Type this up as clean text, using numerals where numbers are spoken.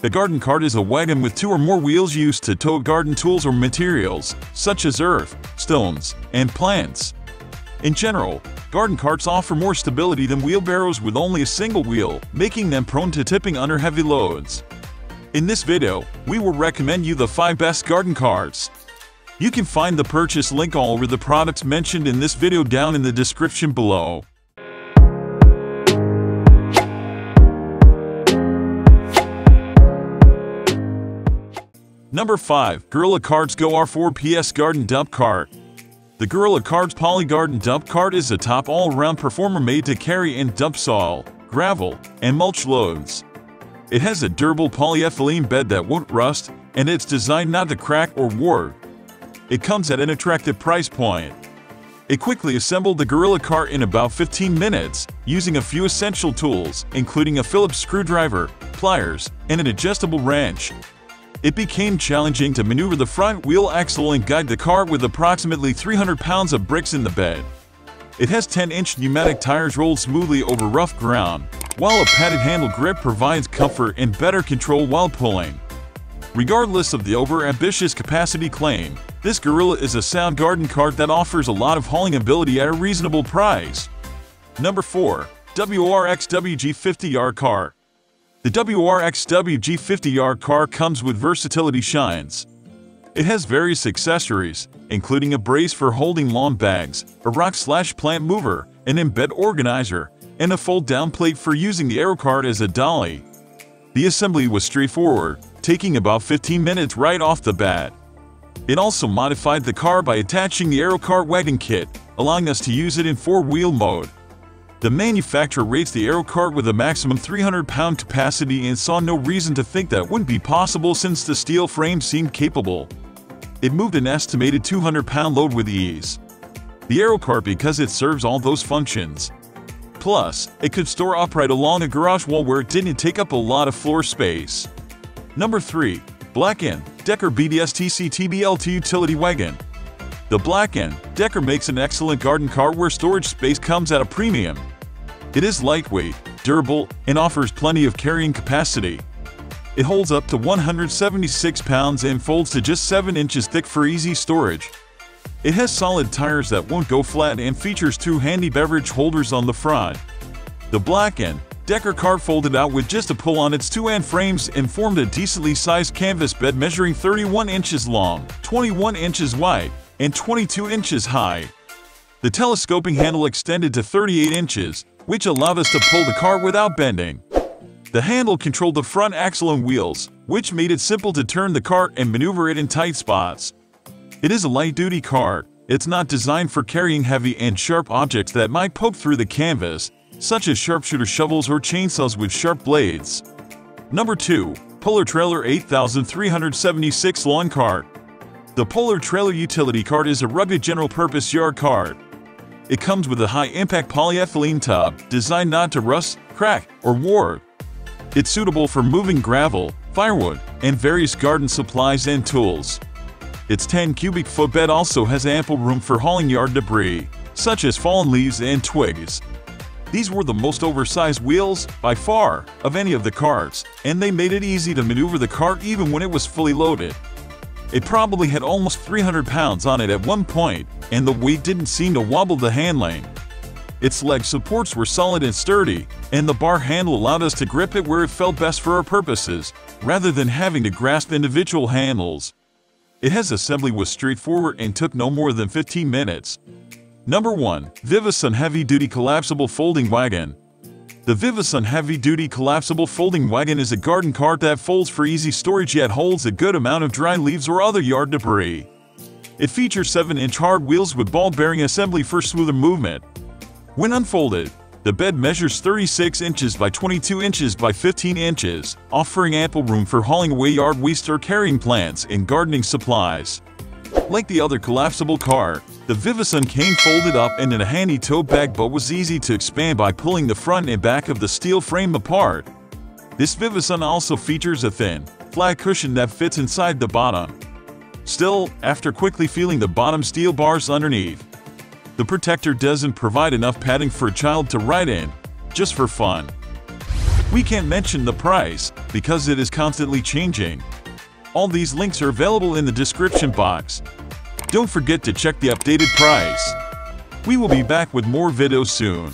The garden cart is a wagon with two or more wheels used to tow garden tools or materials, such as earth, stones, and plants. In general, garden carts offer more stability than wheelbarrows with only a single wheel, making them prone to tipping under heavy loads. In this video, we will recommend you the 5 best garden carts. You can find the purchase link all over the products mentioned in this video down in the description below. Number 5. Gorilla Carts GOR4PS Garden Dump Cart. The Gorilla Carts Poly Garden Dump Cart is a top all-around performer made to carry and dump soil, gravel, and mulch loads. It has a durable polyethylene bed that won't rust, and it's designed not to crack or warp. It comes at an attractive price point. It quickly assembled the Gorilla Cart in about 15 minutes, using a few essential tools, including a Phillips screwdriver, pliers, and an adjustable wrench. It became challenging to maneuver the front wheel axle and guide the cart with approximately 300 pounds of bricks in the bed. It has 10-inch pneumatic tires rolled smoothly over rough ground, while a padded handle grip provides comfort and better control while pulling. Regardless of the over-ambitious capacity claim, this Gorilla is a sound garden cart that offers a lot of hauling ability at a reasonable price. Number 4. WORX WG050 Cart. The WORX WG050 car comes with versatility shines. It has various accessories, including a brace for holding lawn bags, a rock/plant mover, an embed organizer, and a fold-down plate for using the AeroCart as a dolly. The assembly was straightforward, taking about 15 minutes right off the bat. It also modified the car by attaching the AeroCart wagon kit, allowing us to use it in four-wheel mode. The manufacturer rates the AeroCart with a maximum 300-pound capacity and saw no reason to think that wouldn't be possible since the steel frame seemed capable. It moved an estimated 200-pound load with ease. The AeroCart because it serves all those functions. Plus, it could store upright along a garage wall where it didn't take up a lot of floor space. Number 3. Black+Decker BDSTCTBL02 Utility Wagon. The Black+Decker makes an excellent garden cart where storage space comes at a premium. It is lightweight, durable, and offers plenty of carrying capacity. It holds up to 176 pounds and folds to just 7 inches thick for easy storage. It has solid tires that won't go flat and features 2 handy beverage holders on the front. The Black+Decker cart folded out with just a pull on its two-end frames and formed a decently sized canvas bed measuring 31 inches long, 21 inches wide, and 22 inches high. The telescoping handle extended to 38 inches, which allowed us to pull the cart without bending. The handle controlled the front axle and wheels, which made it simple to turn the cart and maneuver it in tight spots. It is a light-duty cart. It's not designed for carrying heavy and sharp objects that might poke through the canvas, such as sharpshooter shovels or chainsaws with sharp blades. Number 2. Polar Trailer 8376 Lawn Cart. The Polar Trailer Utility Cart is a rugged general-purpose yard cart. It comes with a high-impact polyethylene tub, designed not to rust, crack, or warp. It's suitable for moving gravel, firewood, and various garden supplies and tools. Its 10-cubic-foot bed also has ample room for hauling yard debris, such as fallen leaves and twigs. These were the most oversized wheels, by far, of any of the carts, and they made it easy to maneuver the cart even when it was fully loaded. It probably had almost 300 pounds on it at one point, and the weight didn't seem to wobble the handling. Its leg supports were solid and sturdy, and the bar handle allowed us to grip it where it felt best for our purposes, rather than having to grasp individual handles. It has assembly was straightforward and took no more than 15 minutes. Number 1. VIVOSUN Heavy Duty Collapsible Folding Wagon. The VIVOSUN Heavy Duty Collapsible Folding Wagon is a garden cart that folds for easy storage yet holds a good amount of dry leaves or other yard debris. It features 7-inch hard wheels with ball-bearing assembly for smoother movement. When unfolded, the bed measures 36 inches by 22 inches by 15 inches, offering ample room for hauling away yard waste or carrying plants and gardening supplies. Like the other collapsible cart, the VIVOSUN came folded up and in a handy tote bag but was easy to expand by pulling the front and back of the steel frame apart. This VIVOSUN also features a thin, flat cushion that fits inside the bottom. Still, after quickly feeling the bottom steel bars underneath, the protector doesn't provide enough padding for a child to ride in, just for fun. We can't mention the price because it is constantly changing. All these links are available in the description box. Don't forget to check the updated price. We will be back with more videos soon.